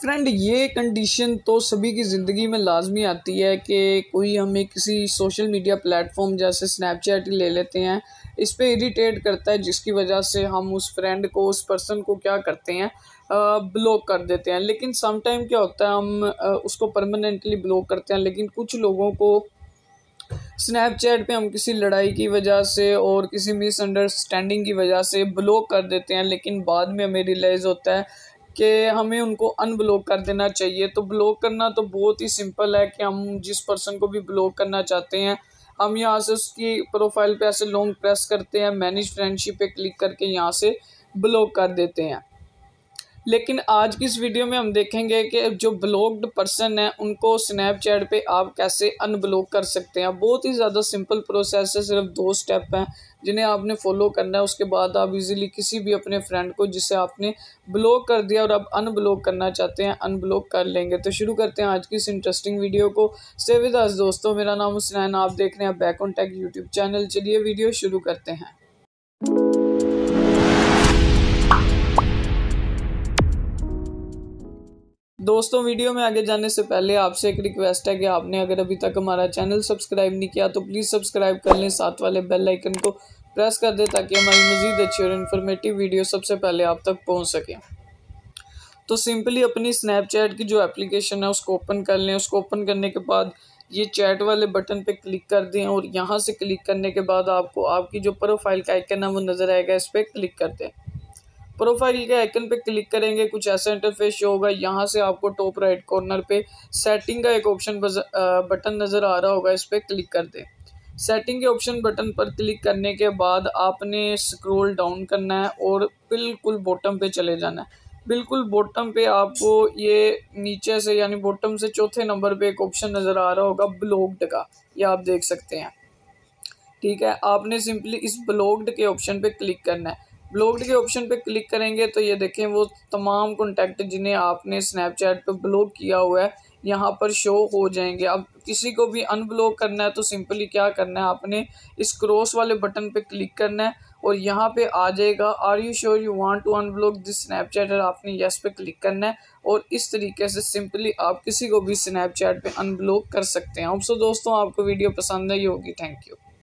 Friend ये condition तो सभी की ज़िंदगी में लाजमी आती है कि कोई हमें किसी सोशल मीडिया प्लेटफॉर्म जैसे स्नैपचैट ले लेते हैं, इस पे इरिटेट करता है, जिसकी वजह से हम उस फ्रेंड को, उस पर्सन को क्या करते हैं, ब्लॉक कर देते हैं। लेकिन समटाइम क्या होता है, हम उसको परमानेंटली ब्लॉक करते हैं, लेकिन कुछ लोगों को स्नैपचैट पे हम किसी लड़ाई की वजह से और किसी मिसअंडरस्टैंडिंग की वजह से ब्लॉक कर देते हैं, लेकिन बाद में हमें रियलाइज़ होता है कि हमें उनको अनब्लॉक कर देना चाहिए। तो ब्लॉक करना तो बहुत ही सिंपल है कि हम जिस पर्सन को भी ब्लॉक करना चाहते हैं, हम यहाँ से उसकी प्रोफाइल पे ऐसे लॉन्ग प्रेस करते हैं, मैनेज फ्रेंडशिप पे क्लिक करके यहाँ से ब्लॉक कर देते हैं। लेकिन आज की इस वीडियो में हम देखेंगे कि जो ब्लॉक्ड पर्सन है उनको स्नैपचैट पे आप कैसे अनब्लॉक कर सकते हैं। बहुत ही ज़्यादा सिंपल प्रोसेस है, सिर्फ 2 स्टेप हैं जिन्हें आपने फॉलो करना है। उसके बाद आप इजीली किसी भी अपने फ्रेंड को जिसे आपने ब्लॉक कर दिया और आप अनब्लॉक करना चाहते हैं, अनब्लॉक कर लेंगे। तो शुरू करते हैं आज की इस इंटरेस्टिंग वीडियो को। स्टे विद अस दोस्तों, मेरा नाम हुसैन, आप देख रहे हैं back on tech YouTube channel. चलिए वीडियो शुरू करते हैं। दोस्तों वीडियो में आगे जाने से पहले आपसे एक रिक्वेस्ट है कि आपने अगर अभी तक हमारा चैनल सब्सक्राइब नहीं किया तो प्लीज़ सब्सक्राइब कर लें, साथ वाले बेल आइकन को प्रेस कर दें ताकि हमारी मज़ीद अच्छी और इन्फॉर्मेटिव वीडियो सबसे पहले आप तक पहुंच सके। तो सिंपली अपनी स्नैपचैट की जो एप्लीकेशन है उसको ओपन कर लें। उसको ओपन करने के बाद ये चैट वाले बटन पे क्लिक कर दें और यहाँ से क्लिक करने के बाद आपको आपकी जो प्रोफाइल का आइकन है वो नज़र आएगा, इस पर क्लिक कर दें। प्रोफाइल के आइकन पे क्लिक करेंगे, कुछ ऐसा इंटरफेस शो होगा। यहाँ से आपको टॉप राइट कॉर्नर पे सेटिंग का एक ऑप्शन बटन नज़र आ रहा होगा, इस पर क्लिक कर दें। सेटिंग के ऑप्शन बटन पर क्लिक करने के बाद आपने स्क्रॉल डाउन करना है और बिल्कुल बॉटम पे चले जाना है। बिल्कुल बॉटम पे आपको ये नीचे से यानी बॉटम से 4थे नंबर पर एक ऑप्शन नज़र आ रहा होगा ब्लॉक्ड का, ये आप देख सकते हैं। ठीक है, आपने सिंपली इस ब्लॉक्ड के ऑप्शन पर क्लिक करना है। ब्लॉक्ड के ऑप्शन पे क्लिक करेंगे तो ये देखें वो तमाम कॉन्टैक्ट जिन्हें आपने स्नैपचैट पे ब्लॉक किया हुआ है यहाँ पर शो हो जाएंगे। अब किसी को भी अनब्लॉक करना है तो सिंपली क्या करना है, आपने इस क्रॉस वाले बटन पे क्लिक करना है और यहाँ पे आ जाएगा are you sure you want to unblock this Snapchat, और आपने यस पे क्लिक करना है। और इस तरीके से सिंपली आप किसी को भी स्नैपचैट पर अनब्लॉक कर सकते हैं। अब दोस्तों आपको वीडियो पसंद आई होगी, थैंक यू।